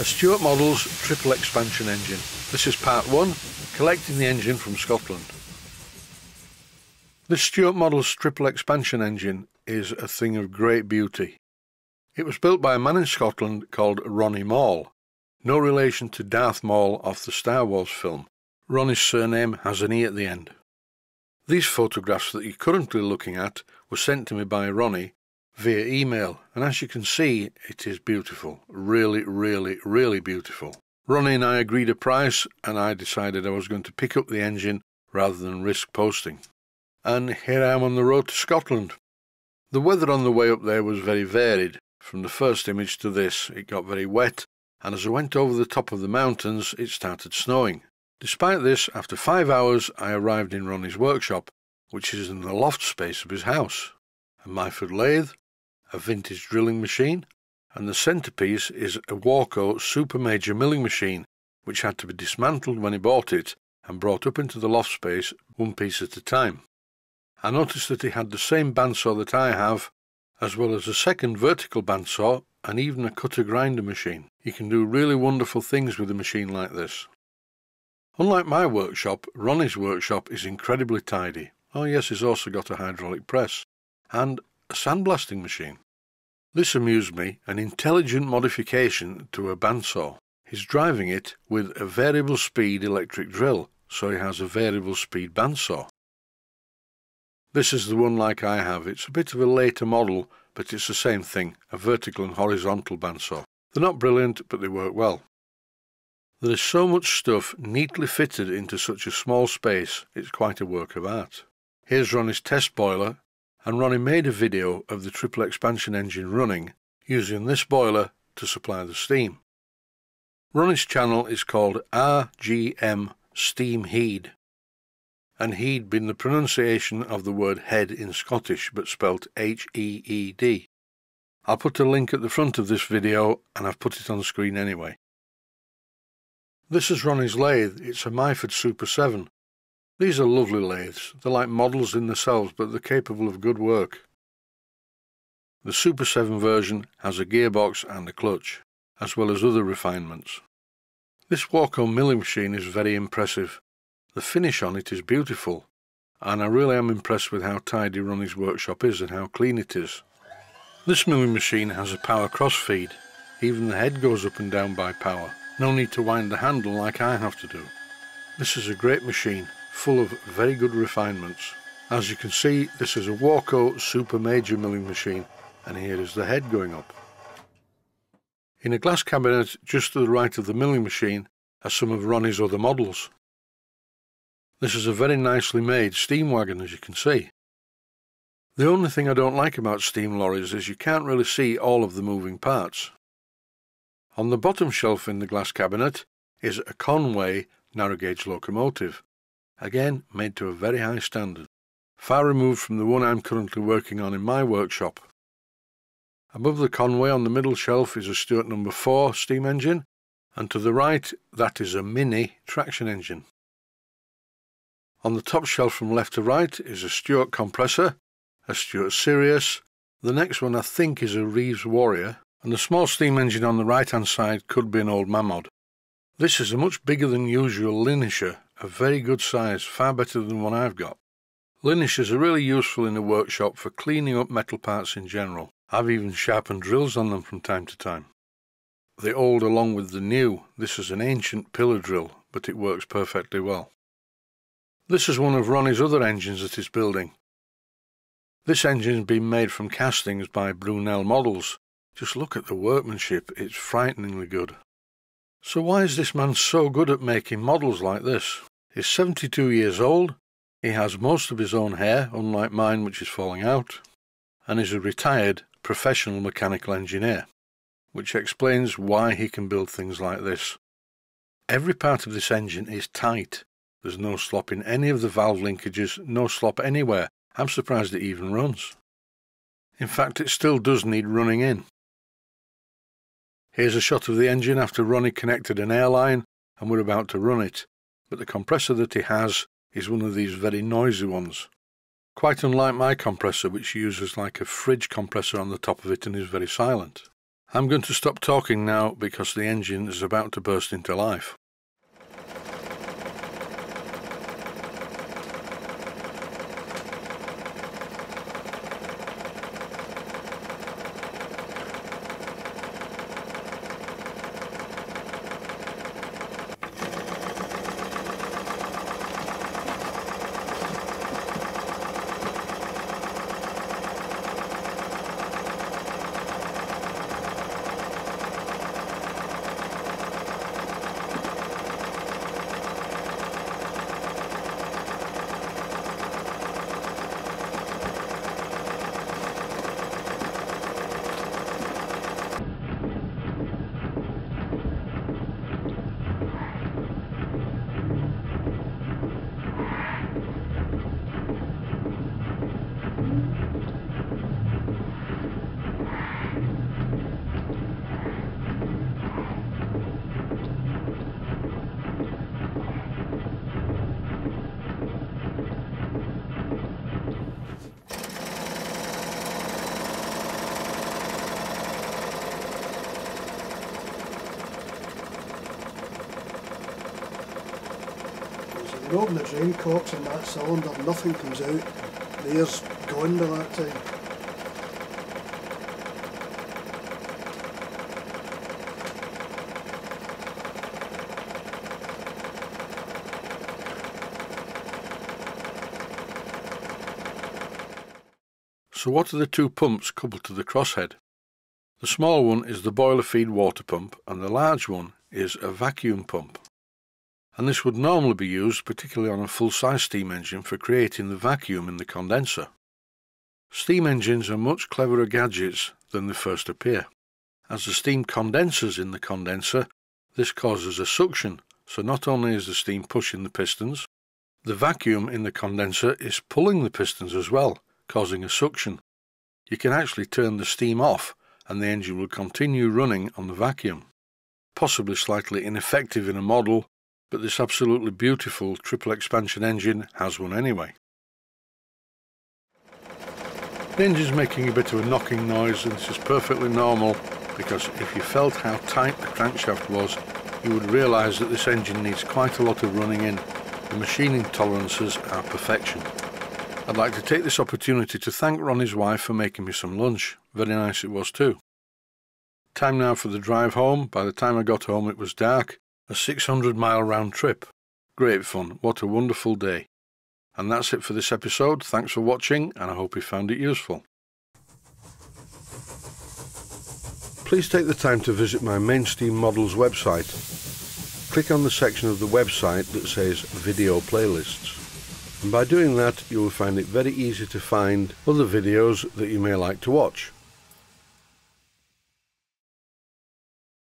A Stuart Models triple expansion engine. This is part 1, collecting the engine from Scotland. This Stuart Models triple expansion engine is a thing of great beauty. It was built by a man in Scotland called Ronnie Maule, no relation to Darth Maul off the Star Wars film. Ronnie's surname has an E at the end. These photographs that you're currently looking at were sent to me by Ronnie via email, and as you can see, it is beautiful. Really, really, really beautiful. Ronnie and I agreed a price, and I decided I was going to pick up the engine rather than risk posting. And here I am on the road to Scotland. The weather on the way up there was very varied. From the first image to this, it got very wet, and as I went over the top of the mountains, it started snowing. Despite this, after 5 hours I arrived in Ronnie's workshop, which is in the loft space of his house. A Myford lathe, a vintage drilling machine, and the centrepiece is a Warco Super Major milling machine, which had to be dismantled when he bought it and brought up into the loft space one piece at a time. I noticed that he had the same bandsaw that I have, as well as a second vertical bandsaw and even a cutter grinder machine. You can do really wonderful things with a machine like this. Unlike my workshop, Ronnie's workshop is incredibly tidy. Oh yes, he's also got a hydraulic press and a sandblasting machine. This amused me, an intelligent modification to a bandsaw. He's driving it with a variable speed electric drill, so he has a variable speed bandsaw. This is the one like I have. It's a bit of a later model, but it's the same thing, a vertical and horizontal bandsaw. They're not brilliant, but they work well. There is so much stuff neatly fitted into such a small space, it's quite a work of art. Here's Ronnie's test boiler, and Ronnie made a video of the triple expansion engine running, using this boiler to supply the steam. Ronnie's channel is called RGM Steam Heed, and heed being the pronunciation of the word head in Scottish, but spelt H-E-E-D. I'll put a link at the front of this video, and I've put it on screen anyway. This is Ronnie's lathe. It's a Myford Super 7. These are lovely lathes. They're like models in themselves, but they're capable of good work. The Super 7 version has a gearbox and a clutch, as well as other refinements. This Warco milling machine is very impressive. The finish on it is beautiful, and I really am impressed with how tidy Ronnie's workshop is and how clean it is. This milling machine has a power crossfeed. Even the head goes up and down by power. No need to wind the handle like I have to do. This is a great machine, full of very good refinements. As you can see, this is a Warco Super Major milling machine, and here is the head going up. In a glass cabinet just to the right of the milling machine are some of Ronnie's other models. This is a very nicely made steam wagon, as you can see. The only thing I don't like about steam lorries is you can't really see all of the moving parts. On the bottom shelf in the glass cabinet is a Conway narrow gauge locomotive, again made to a very high standard, far removed from the one I'm currently working on in my workshop. Above the Conway on the middle shelf is a Stuart No. 4 steam engine, and to the right that is a mini traction engine. On the top shelf from left to right is a Stuart compressor, a Stuart Sirius, the next one I think is a Reeves Warrior, and the small steam engine on the right-hand side could be an old Mammod. This is a much bigger than usual Linisher, a very good size, far better than one I've got. Linishers are really useful in the workshop for cleaning up metal parts in general. I've even sharpened drills on them from time to time. The old along with the new. This is an ancient pillar drill, but it works perfectly well. This is one of Ronnie's other engines that he's building. This engine's been made from castings by Brunel Models. Just look at the workmanship, it's frighteningly good. So why is this man so good at making models like this? He's 72 years old, he has most of his own hair, unlike mine which is falling out, and is a retired professional mechanical engineer, which explains why he can build things like this. Every part of this engine is tight. There's no slop in any of the valve linkages, no slop anywhere. I'm surprised it even runs. In fact, it still does need running in. Here's a shot of the engine after Ronnie connected an airline and we're about to run it, but the compressor that he has is one of these very noisy ones. Quite unlike my compressor, which uses like a fridge compressor on the top of it and is very silent. I'm going to stop talking now because the engine is about to burst into life. Open the drain corks in that cylinder, nothing comes out, the air's gone by that time. So what are the two pumps coupled to the crosshead? The small one is the boiler feed water pump and the large one is a vacuum pump. And this would normally be used particularly on a full-size steam engine for creating the vacuum in the condenser. Steam engines are much cleverer gadgets than they first appear. As the steam condenses in the condenser, this causes a suction, so not only is the steam pushing the pistons, the vacuum in the condenser is pulling the pistons as well, causing a suction. You can actually turn the steam off and the engine will continue running on the vacuum. Possibly slightly ineffective in a model, but this absolutely beautiful triple expansion engine has one anyway. The engine's making a bit of a knocking noise, and this is perfectly normal because if you felt how tight the crankshaft was, you would realise that this engine needs quite a lot of running in. The machining tolerances are perfection. I'd like to take this opportunity to thank Ronnie's wife for making me some lunch. Very nice it was too. Time now for the drive home. By the time I got home it was dark. A 600-mile round trip. Great fun, what a wonderful day. And that's it for this episode. Thanks for watching and I hope you found it useful. Please take the time to visit my Mainstream Models website. Click on the section of the website that says Video Playlists. And by doing that you will find it very easy to find other videos that you may like to watch.